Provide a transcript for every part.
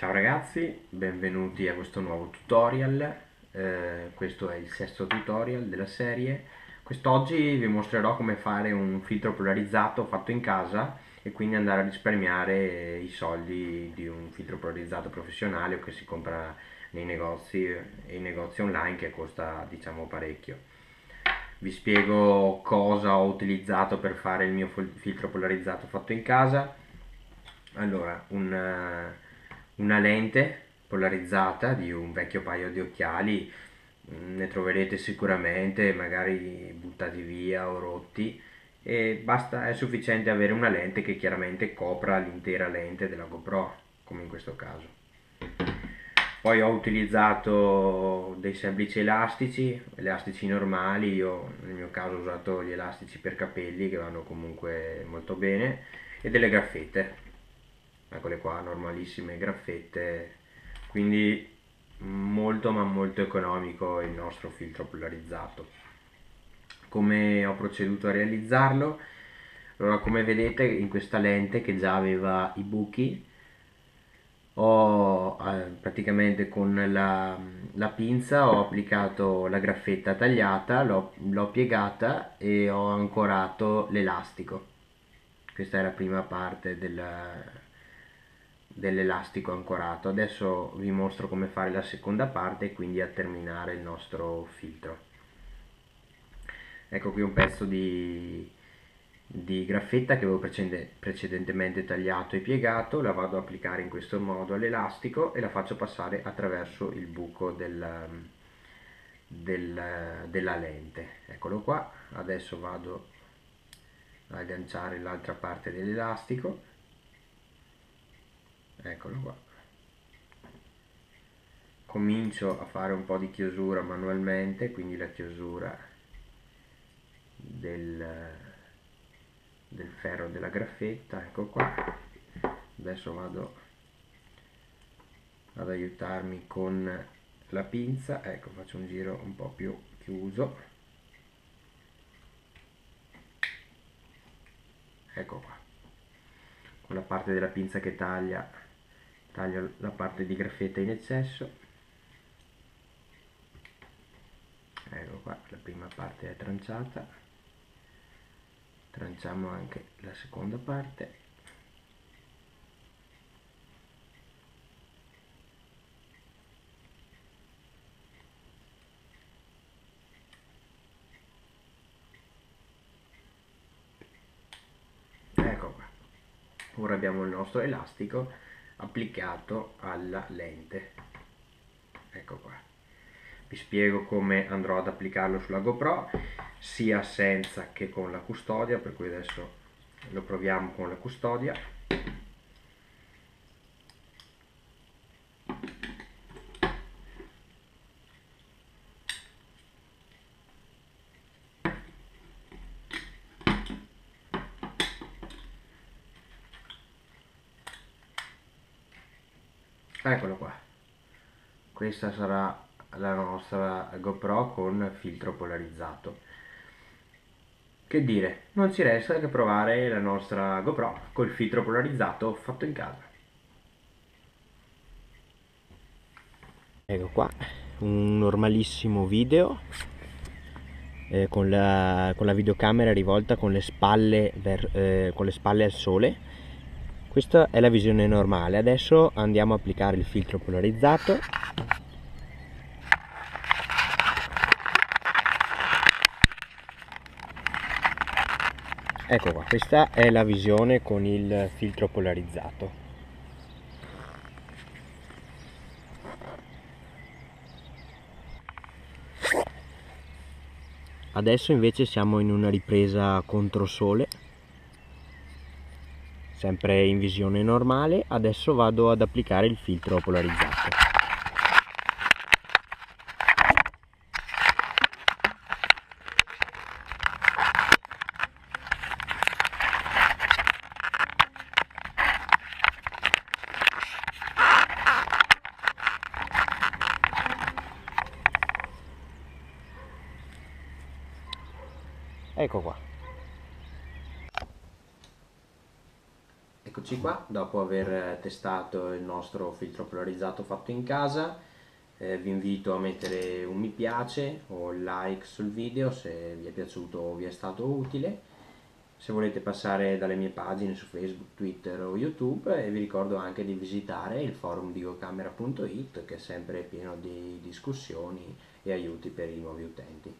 Ciao ragazzi, benvenuti a questo nuovo tutorial. Questo è il sesto tutorial della serie. Quest'oggi vi mostrerò come fare un filtro polarizzato fatto in casa e quindi andare a risparmiare i soldi di un filtro polarizzato professionale o che si compra nei negozi e in negozi online, che costa diciamo parecchio. Vi spiego cosa ho utilizzato per fare il mio filtro polarizzato fatto in casa. Allora, una lente polarizzata di un vecchio paio di occhiali, ne troverete sicuramente, magari buttati via o rotti, e basta, è sufficiente avere una lente che chiaramente copra l'intera lente della GoPro, come in questo caso. Poi ho utilizzato dei semplici elastici normali. Io nel mio caso ho usato gli elastici per capelli, che vanno comunque molto bene, e delle graffette. Eccole qua, normalissime graffette, quindi molto ma molto economico il nostro filtro polarizzato. Come ho proceduto a realizzarlo? Allora, come vedete, in questa lente che già aveva i buchi, ho praticamente con la pinza ho applicato la graffetta tagliata, l'ho piegata e ho ancorato l'elastico. Questa è la prima parte dell'elastico ancorato. Adesso vi mostro come fare la seconda parte e quindi a terminare il nostro filtro. Ecco qui un pezzo di graffetta che avevo precedentemente tagliato e piegato. La vado ad applicare in questo modo all'elastico e la faccio passare attraverso il buco della lente. Eccolo qua. Adesso vado ad agganciare l'altra parte dell'elastico. Eccolo qua. Comincio a fare un po' di chiusura manualmente, quindi la chiusura del ferro della graffetta. Ecco qua. Adesso vado ad aiutarmi con la pinza. Ecco, faccio un giro un po' più chiuso. Ecco qua. Con la parte della pinza che taglio la parte di graffetta in eccesso. Ecco qua, la prima parte è tranciata, tranciamo anche la seconda parte. Ecco qua, ora abbiamo il nostro elastico applicato alla lente. Ecco qua, vi spiego come andrò ad applicarlo sulla GoPro, sia senza che con la custodia, per cui adesso lo proviamo con la custodia. Eccolo qua, questa sarà la nostra GoPro con filtro polarizzato. Che dire, non ci resta che provare la nostra GoPro col filtro polarizzato fatto in casa. Ecco qua, un normalissimo video con la videocamera rivolta con le spalle al sole. Questa è la visione normale. Adesso andiamo a applicare il filtro polarizzato. Ecco qua, questa è la visione con il filtro polarizzato. Adesso invece siamo in una ripresa controsole, sempre in visione normale. Adesso vado ad applicare il filtro polarizzato. Ecco qua. Eccoci qua, dopo aver testato il nostro filtro polarizzato fatto in casa, vi invito a mettere un mi piace o un like sul video se vi è piaciuto o vi è stato utile. Se volete passare dalle mie pagine su Facebook, Twitter o YouTube, e vi ricordo anche di visitare il forum di gocamera.it, che è sempre pieno di discussioni e aiuti per i nuovi utenti.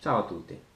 Ciao a tutti!